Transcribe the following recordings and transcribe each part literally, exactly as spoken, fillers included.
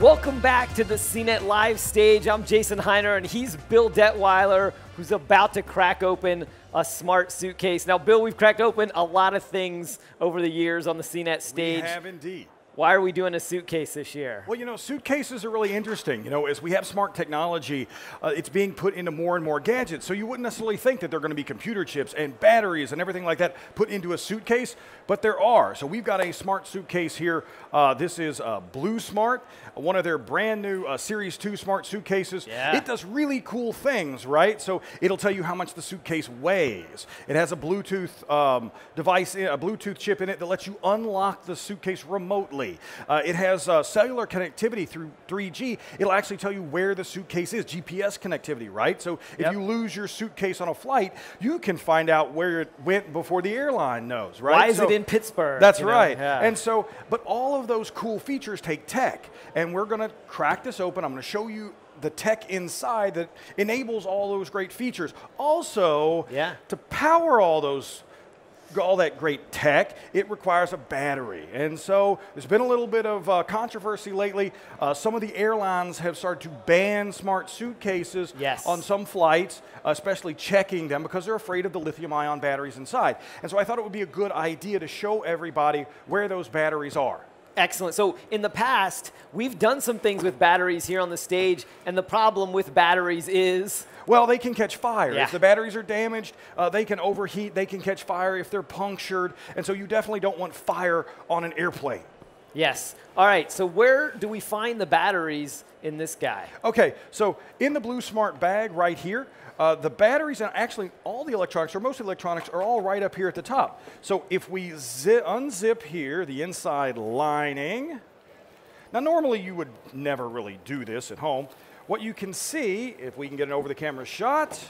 Welcome back to the C net live stage. I'm Jason Hiner, and he's Bill Detwiler, who's about to crack open a smart suitcase. Now, Bill, we've cracked open a lot of things over the years on the C net stage. We have indeed. Why are we doing a suitcase this year? Well, you know, suitcases are really interesting. You know, as we have smart technology, uh, it's being put into more and more gadgets. So you wouldn't necessarily think that there are going to be computer chips and batteries and everything like that put into a suitcase, but there are. So we've got a smart suitcase here. Uh, this is uh, BlueSmart, one of their brand new uh, Series two smart suitcases. Yeah. It does really cool things, right? So it'll tell you how much the suitcase weighs. It has a Bluetooth um, device, in, a Bluetooth chip in it that lets you unlock the suitcase remotely. Uh, it has uh, cellular connectivity through three G. It'll actually tell you where the suitcase is, G P S connectivity, right? So if yep. you lose your suitcase on a flight, you can find out where it went before the airline knows, right? Why is so, it in Pittsburgh? That's right. Yeah. And so, but all of those cool features take tech, and we're going to crack this open. I'm going to show you the tech inside that enables all those great features. Also, yeah. to power all those all that great tech, it requires a battery. And so there's been a little bit of uh, controversy lately. Uh, some of the airlines have started to ban smart suitcases yes. on some flights, especially checking them, because they're afraid of the lithium-ion batteries inside. And so I thought it would be a good idea to show everybody where those batteries are. Excellent. So in the past, we've done some things with batteries here on the stage, and the problem with batteries is... Well, they can catch fire. Yeah. If the batteries are damaged, uh, they can overheat, they can catch fire if they're punctured, and so you definitely don't want fire on an airplane. Yes. All right, so where do we find the batteries in this guy? Okay, so in the BlueSmart bag right here, uh, the batteries and actually all the electronics, or most of the electronics, are all right up here at the top. So if we zip, unzip here the inside lining, now normally you would never really do this at home. What you can see, if we can get an over-the-camera shot,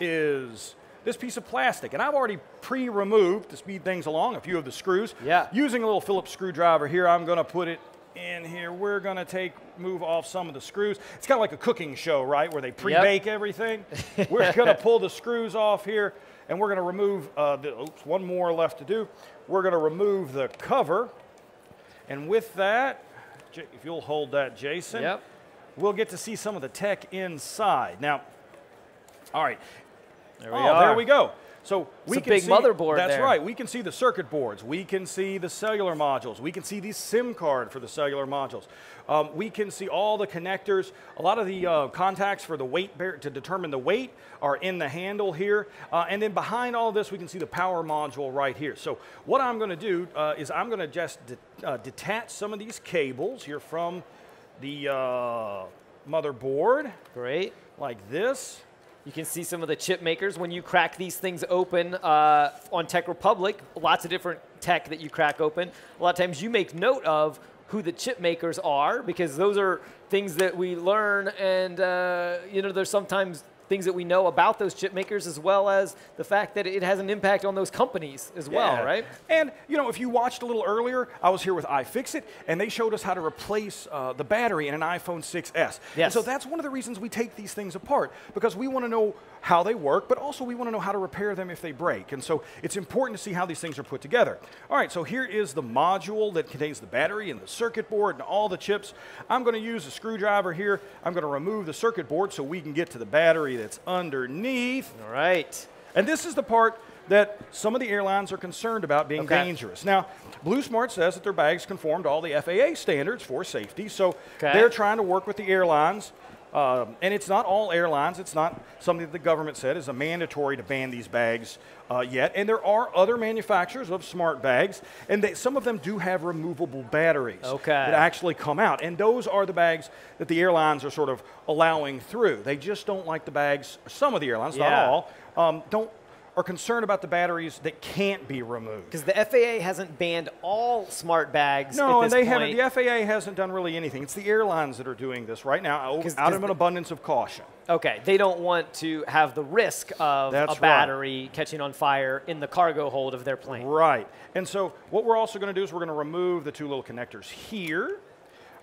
is this piece of plastic. And I've already pre-removed, to speed things along, a few of the screws. Yeah. Using a little Phillips screwdriver here, I'm going to put it in here. We're going to take, move off some of the screws. It's kind of like a cooking show, right, where they pre-bake yep. everything. We're going to pull the screws off here, and we're going to remove, uh, the, oops, one more left to do. We're going to remove the cover. And with that, if you'll hold that, Jason. Yep. We'll get to see some of the tech inside. Now, all right. There we oh, are. There we go. So we it's a can big see, motherboard That's there. right. We can see the circuit boards. We can see the cellular modules. We can see the SIM card for the cellular modules. Um, we can see all the connectors. A lot of the uh, contacts for the weight bear to determine the weight are in the handle here. Uh, and then behind all this, we can see the power module right here. So what I'm going to do uh, is I'm going to just de uh, detach some of these cables here from the uh, motherboard. Great. Like this. You can see some of the chip makers. When you crack these things open uh, on TechRepublic, lots of different tech that you crack open. A lot of times you make note of who the chip makers are, because those are things that we learn, and uh, you know, there's sometimes things that we know about those chip makers, as well as the fact that it has an impact on those companies as yeah. well, right? And, you know, if you watched a little earlier, I was here with iFixit, and they showed us how to replace uh, the battery in an iPhone six S. Yes. And so that's one of the reasons we take these things apart, because we want to know how they work, but also we want to know how to repair them if they break. And so it's important to see how these things are put together. All right, so here is the module that contains the battery and the circuit board and all the chips. I'm going to use a screwdriver here. I'm going to remove the circuit board so we can get to the battery that's underneath. All right. And this is the part that some of the airlines are concerned about being okay. dangerous. Now, BlueSmart says that their bags conform to all the F A A standards for safety, so okay. they're trying to work with the airlines. Um, and it's not all airlines. It's not something that the government said is a mandatory to ban these bags uh, yet. And there are other manufacturers of smart bags, and they, some of them do have removable batteries okay. that actually come out. And those are the bags that the airlines are sort of allowing through. They just don't like the bags, some of the airlines, yeah. not all, um, don't, are concerned about the batteries that can't be removed. Because the F A A hasn't banned all smart bags no, at this point. No, and they haven't. The F A A hasn't done really anything. It's the airlines that are doing this right now out of an abundance of caution. Okay, they don't want to have the risk of That's a battery right. catching on fire in the cargo hold of their plane. Right, and so what we're also going to do is we're going to remove the two little connectors here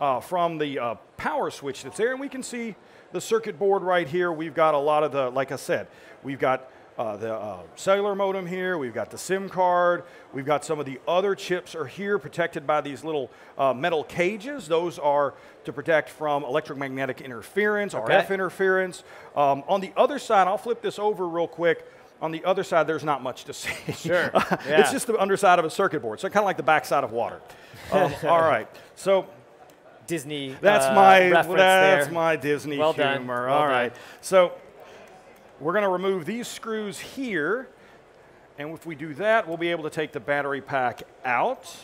uh, from the uh, power switch that's there, and we can see the circuit board right here. We've got a lot of the, like I said, we've got uh, the uh, cellular modem here, we've got the SIM card, we've got some of the other chips are here protected by these little uh, metal cages. Those are to protect from electromagnetic interference, okay. R F interference. Um, on the other side, I'll flip this over real quick. On the other side, there's not much to see. Sure. Yeah. It's just the underside of a circuit board, so kind of like the backside of water. Um, all right, so Disney. That's uh, my reference that's there. my Disney well humor. Well all right, done. So we're going to remove these screws here, and if we do that, we'll be able to take the battery pack out.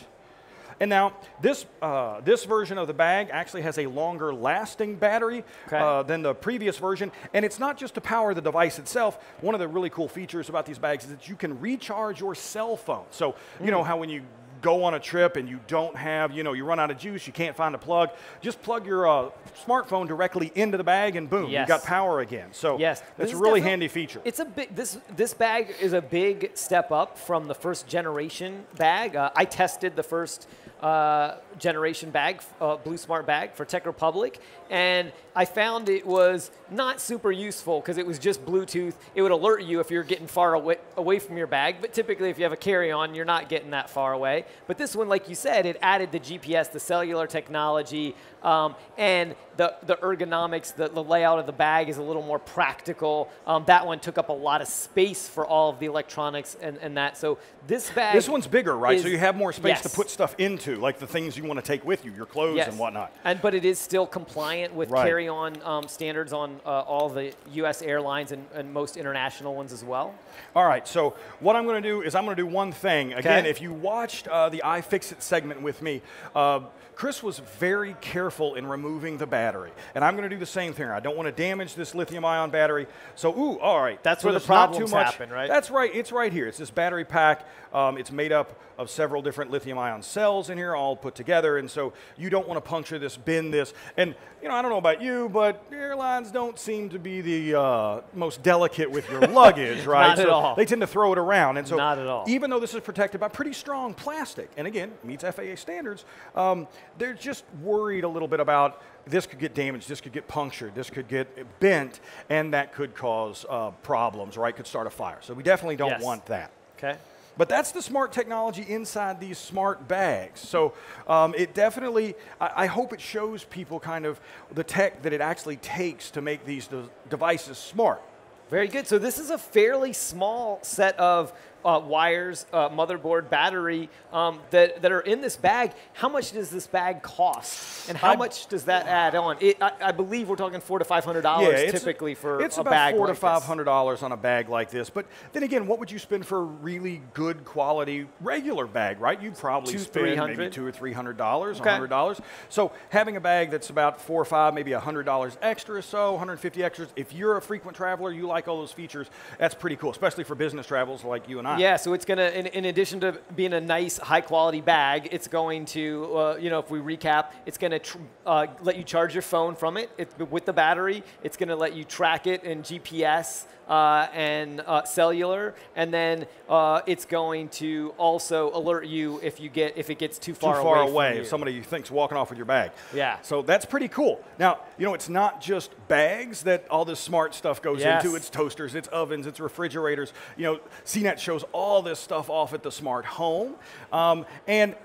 And now this uh, this version of the bag actually has a longer lasting battery okay. uh, than the previous version, and it's not just to power the device itself. One of the really cool features about these bags is that you can recharge your cell phone. So you mm. know how when you go on a trip and you don't have, you know, you run out of juice, you can't find a plug, just plug your uh, smartphone directly into the bag and boom, yes. you've got power again. So yes. that's a really handy feature. It's a big, this, this bag is a big step up from the first generation bag. Uh, I tested the first uh, generation bag, uh, BlueSmart bag for TechRepublic, and I found it was not super useful because it was just Bluetooth. It would alert you if you're getting far away, away from your bag, but typically if you have a carry-on, you're not getting that far away. But this one, like you said, it added the G P S, the cellular technology, um, and the, the ergonomics, the, the layout of the bag is a little more practical. Um, that one took up a lot of space for all of the electronics and, and that. So this bag This one's bigger, right? Is, so you have more space yes. to put stuff into, like the things you want to take with you, your clothes yes. and whatnot. And, but it is still compliant with right. carry-on um, standards on uh, all the U S airlines and, and most international ones as well. All right, so what I'm going to do is I'm going to do one thing. Again, okay. if you watched Uh, the iFixit segment with me, uh, Chris was very careful in removing the battery. And I'm going to do the same thing. I don't want to damage this lithium-ion battery. So, ooh, all right. That's where the problems happen, right? That's right. It's right here. It's this battery pack. Um, it's made up of several different lithium-ion cells in here, all put together. And so you don't want to puncture this, bend this. And, you know, I don't know about you, but airlines don't seem to be the uh, most delicate with your luggage, right? Not so at all. They tend to throw it around. And so Not at all. Even though this is protected by pretty strong plastic, and again, meets F A A standards, um, they're just worried a little bit about this could get damaged, this could get punctured, this could get bent, and that could cause uh, problems, right? Could start a fire. So we definitely don't yes. want that. Okay. But that's the smart technology inside these smart bags. So um, it definitely, I, I hope it shows people kind of the tech that it actually takes to make these de- devices smart. Very good. So this is a fairly small set of uh, wires, uh, motherboard, battery um, that, that are in this bag. How much does this bag cost? And how I, much does that add on? It, I, I believe we're talking four to five hundred dollars yeah, typically for a bag like this. It's about four to five hundred dollars on a bag like this. But then again, what would you spend for a really good quality regular bag, right? You'd probably two, spend maybe two hundred or three hundred dollars, okay. one hundred dollars. So having a bag that's about four or five, maybe one hundred dollars extra or so, one hundred fifty dollars extras. If you're a frequent traveler, you like Like all those features, that's pretty cool, especially for business travels like you and I. Yeah, so it's going to, in, in addition to being a nice, high-quality bag, it's going to, uh, you know, if we recap, it's going to uh, let you charge your phone from it, it with the battery. It's going to let you track it in G P S uh, and uh, cellular, and then uh, it's going to also alert you if you get if it gets too far away. Too far away, away from you. If somebody you think's walking off with your bag. Yeah. So that's pretty cool. Now, you know, it's not just bags that all this smart stuff goes yes. into. It's toasters, it's ovens, it's refrigerators. You know, C net shows all this stuff off at the smart home. Um, and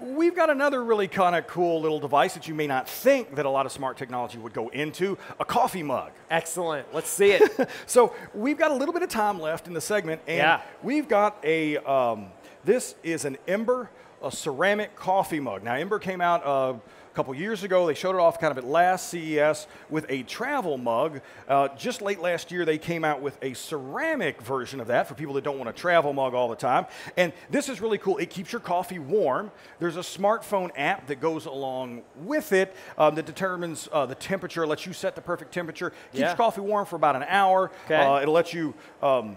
we've got another really kind of cool little device that you may not think that a lot of smart technology would go into, a coffee mug. Excellent. Let's see it. So we've got a little bit of time left in the segment, and yeah. we've got a, um, this is an Ember, a ceramic coffee mug. Now, Ember came out of, a couple years ago. They showed it off kind of at last C E S with a travel mug. Uh, just late last year, they came out with a ceramic version of that for people that don't want a travel mug all the time. And this is really cool. It keeps your coffee warm. There's a smartphone app that goes along with it um, that determines uh, the temperature, lets you set the perfect temperature, keeps yeah. your coffee warm for about an hour. Okay. Uh, it'll let you um,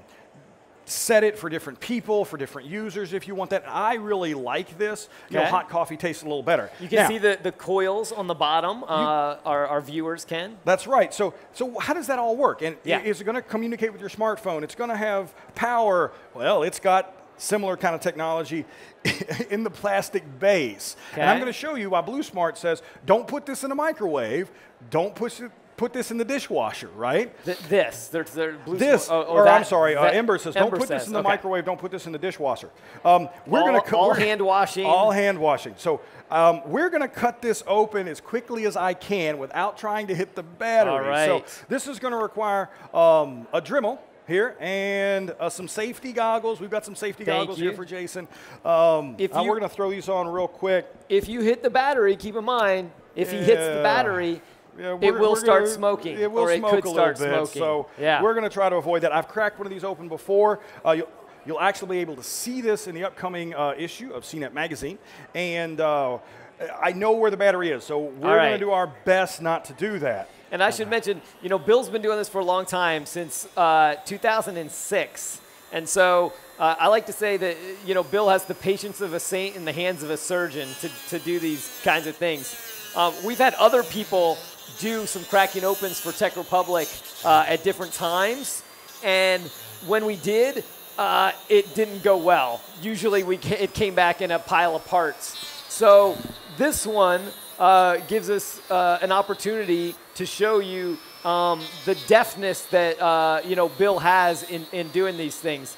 set it for different people, for different users if you want that. I really like this. You okay. know, hot coffee tastes a little better. You can now, see the, the coils on the bottom, uh, you, our, our viewers can. That's right. So, so how does that all work? And yeah. is it going to communicate with your smartphone? It's going to have power. Well, it's got similar kind of technology in the plastic base. Okay. And I'm going to show you why BlueSmart says, don't put this in a microwave. Don't push it. put this in the dishwasher, right? Th this. They're, they're blue this. Oh, oh, or that, I'm sorry. That, uh, Ember says, don't Ember put says, this in the okay. microwave. Don't put this in the dishwasher. Um, we're all, gonna all hand washing. All hand washing. So um, we're going to cut this open as quickly as I can without trying to hit the battery. All right. So this is going to require um, a Dremel here and uh, some safety goggles. We've got some safety Thank goggles you. here for Jason. Um, if you, we're going to throw these on real quick. If you hit the battery, keep in mind, if yeah. he hits the battery, Yeah, it will start gonna, smoking, it will or smoke it could a start bit, smoking. So yeah. we're going to try to avoid that. I've cracked one of these open before. Uh, you'll, you'll actually be able to see this in the upcoming uh, issue of C net Magazine. And uh, I know where the battery is, so we're right. going to do our best not to do that. And I okay. should mention, you know, Bill's been doing this for a long time, since uh, two thousand six. And so uh, I like to say that, you know, Bill has the patience of a saint in the hands of a surgeon to, to do these kinds of things. Um, we've had other people do some cracking opens for TechRepublic uh, at different times, and when we did, uh, it didn't go well. Usually we ca it came back in a pile of parts. So this one uh, gives us uh, an opportunity to show you um, the deftness that uh, you know Bill has in, in doing these things.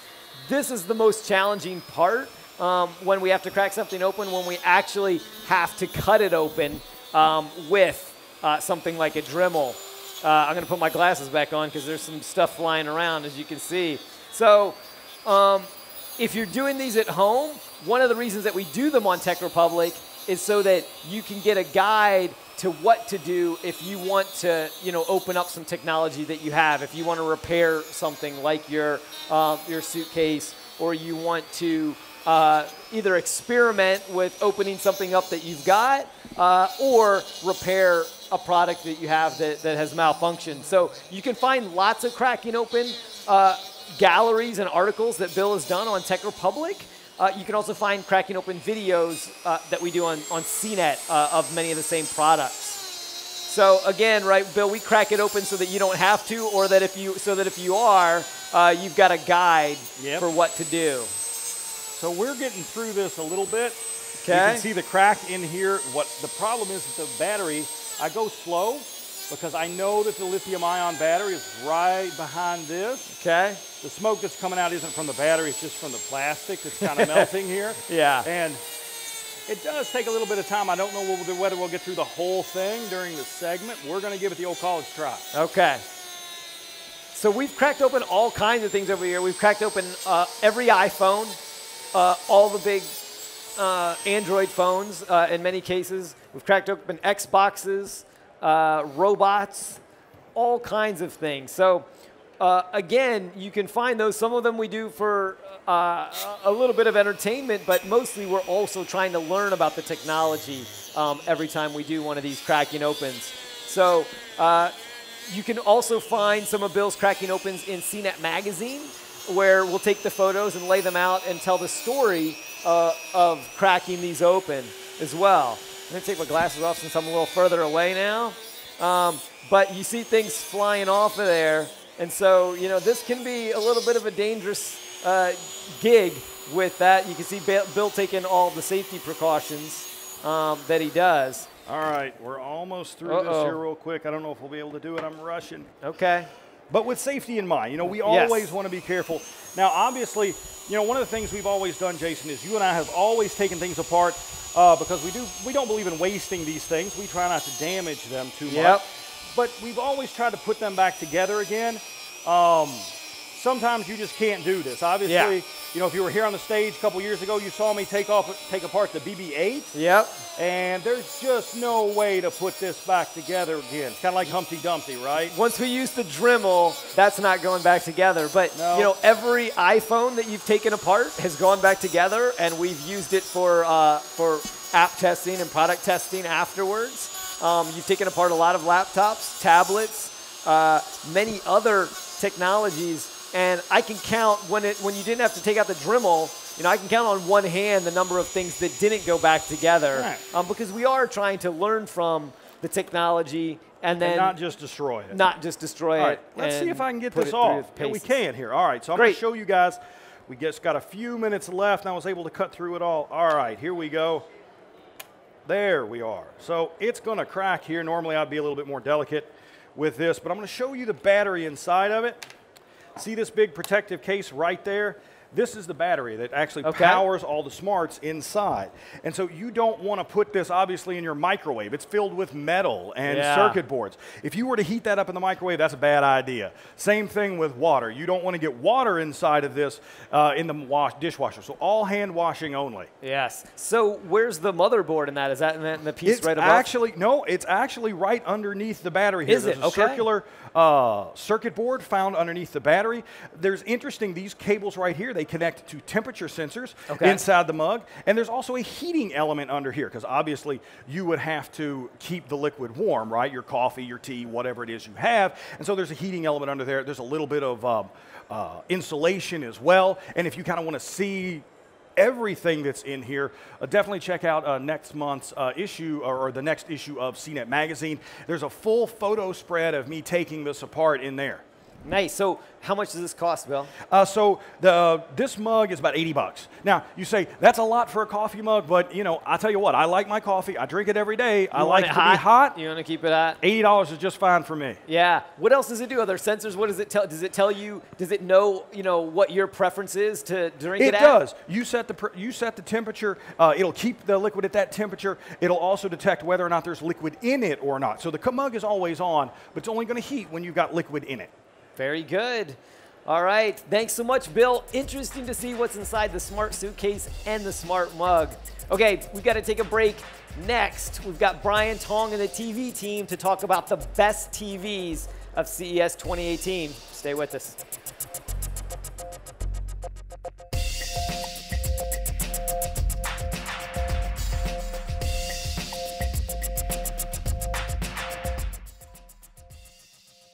This is the most challenging part um, when we have to crack something open, when we actually have to cut it open um, with Uh, something like a Dremel. Uh, I'm going to put my glasses back on because there's some stuff flying around, as you can see. So um, if you're doing these at home, one of the reasons that we do them on TechRepublic is so that you can get a guide to what to do if you want to, you know, open up some technology that you have. If you want to repair something like your, uh, your suitcase, or you want to Uh, either experiment with opening something up that you've got uh, or repair a product that you have that, that has malfunctioned. So you can find lots of cracking open uh, galleries and articles that Bill has done on TechRepublic. Uh, you can also find cracking open videos uh, that we do on, on C net uh, of many of the same products. So again, right, Bill, we crack it open so that you don't have to, or that if you, so that if you are, uh, you've got a guide yep. for what to do. So we're getting through this a little bit. Okay. You can see the crack in here. What the problem is with the battery, I go slow because I know that the lithium ion battery is right behind this. Okay. The smoke that's coming out isn't from the battery, it's just from the plastic that's kind of melting here. Yeah. And it does take a little bit of time. I don't know whether we'll get through the whole thing during the segment. We're gonna give it the old college try. Okay. So we've cracked open all kinds of things over here. We've cracked open uh, every iPhone. Uh, all the big uh, Android phones, uh, in many cases. We've cracked open Xboxes, uh, robots, all kinds of things. So uh, again, you can find those. Some of them we do for uh, a little bit of entertainment, but mostly we're also trying to learn about the technology um, every time we do one of these cracking opens. So uh, you can also find some of Bill's cracking opens in C net Magazine, where we'll take the photos and lay them out and tell the story uh, of cracking these open as well. I'm gonna take my glasses off since I'm a little further away now. Um, but you see things flying off of there. And so, you know, this can be a little bit of a dangerous uh, gig with that. You can see Bill taking all the safety precautions um, that he does. All right, we're almost through Uh-oh. this here real quick. I don't know if we'll be able to do it, I'm rushing. Okay. But with safety in mind, you know, we always yes. want to be careful. Now, obviously, you know, one of the things we've always done, Jason, is you and I have always taken things apart uh, because we do we don't believe in wasting these things. We try not to damage them too yep. much. But we've always tried to put them back together again. Um, sometimes you just can't do this. Obviously, yeah. you know, if you were here on the stage a couple years ago, you saw me take off take apart the B B eight. Yep. And there's just no way to put this back together again. It's kind of like Humpty Dumpty, right? Once we use the Dremel, that's not going back together. But no. you know, every iPhone that you've taken apart has gone back together, and we've used it for uh, for app testing and product testing afterwards. Um, you've taken apart a lot of laptops, tablets, uh, many other technologies. And I can count, when it when you didn't have to take out the Dremel, you know, I can count on one hand the number of things that didn't go back together. Right. Um, because we are trying to learn from the technology and then... And not just destroy it. Not just destroy it. All right, let's see if I can get this off. Yeah, we can here. All right, so I'm going to show you guys. We just got a few minutes left, and I was able to cut through it all. All right, here we go. There we are. So it's going to crack here. Normally, I'd be a little bit more delicate with this, but I'm going to show you the battery inside of it. See this big protective case right there? This is the battery that actually okay. powers all the smarts inside. And so you don't want to put this, obviously, in your microwave. It's filled with metal and yeah. circuit boards. If you were to heat that up in the microwave, that's a bad idea. Same thing with water. You don't want to get water inside of this uh, in the wash dishwasher. So all hand washing only. Yes. So where's the motherboard in that? Is that in the, in the piece it's right above? Actually, no, it's actually right underneath the battery here. Is There's it? a okay. circular uh, circuit board found underneath the battery. There's interesting, these cables right here, they connect to temperature sensors okay. inside the mug, and there's also a heating element under here because obviously you would have to keep the liquid warm, right? Your coffee, your tea, whatever it is you have, and so there's a heating element under there. There's a little bit of um, uh, insulation as well, and if you kind of want to see everything that's in here, uh, definitely check out uh, next month's uh, issue or, or the next issue of C net magazine. There's a full photo spread of me taking this apart in there. Nice. So how much does this cost, Bill? Uh, so the, uh, this mug is about eighty bucks. Now, you say, that's a lot for a coffee mug, but, you know, I tell you what, I like my coffee. I drink it every day. You I like it, it to hot? be hot. You want to keep it hot? eighty dollars is just fine for me. Yeah. What else does it do? Are there sensors? What does it tell? Does it tell you, does it know, you know, what your preference is to drink it, it at? It does. You set the, pr you set the temperature. Uh, it'll keep the liquid at that temperature. It'll also detect whether or not there's liquid in it or not. So the mug is always on, but it's only going to heat when you've got liquid in it. Very good. All right. Thanks so much, Bill. Interesting to see what's inside the smart suitcase and the smart mug. Okay, we got to take a break. Next, we've got Brian Tong and the T V team to talk about the best T Vs of C E S twenty eighteen. Stay with us.